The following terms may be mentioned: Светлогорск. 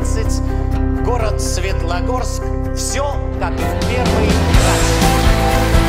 12, город Светлогорск. Все как в первый раз.